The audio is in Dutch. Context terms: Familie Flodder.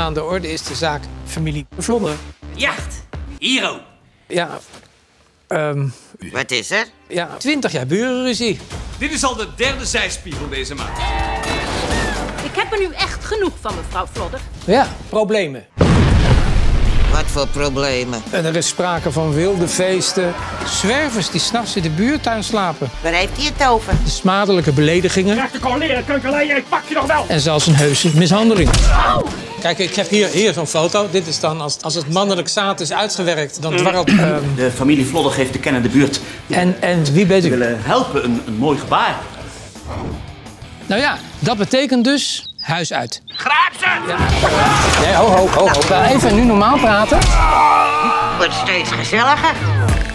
Aan de orde is de zaak familie Flodder. Jacht! Hero! Ja, wat is er? Ja, 20 jaar burenruzie. Dit is al de derde zijspiegel deze maand. Ik heb er nu echt genoeg van, mevrouw Flodder. Ja, problemen. Wat voor problemen? En er is sprake van wilde feesten. Zwervers die s'nachts in de buurtuin slapen. Waar heeft hij het over? Smadelijke beledigingen. Krijg de koleren, kunkelij, ik pak je nog wel. En zelfs een heuse mishandeling. Au! Kijk, ik heb hier zo'n foto. Dit is dan, als het mannelijk zaad is uitgewerkt, dan dwarrelt... De familie Flodder geeft te kennen de buurt. En wie bent u? We willen helpen, een mooi gebaar. Nou ja, dat betekent dus... Huis uit. Grijp ze! Ja. Nee, ho, ho, ho, ho. Even nu normaal praten. Het wordt steeds gezelliger.